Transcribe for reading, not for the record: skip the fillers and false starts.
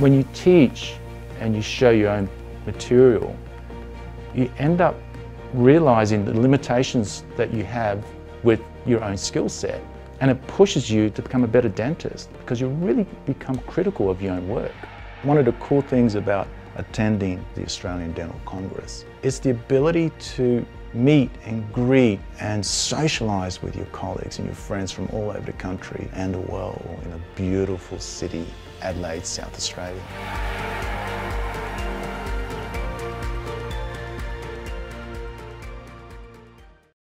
When you teach and you show your own material, you end up realizing the limitations that you have with your own skill set, and it pushes you to become a better dentist because you really become critical of your own work. One of the cool things about attending the Australian Dental Congress is the ability to meet and greet and socialise with your colleagues and your friends from all over the country and the world in a beautiful city, Adelaide, South Australia.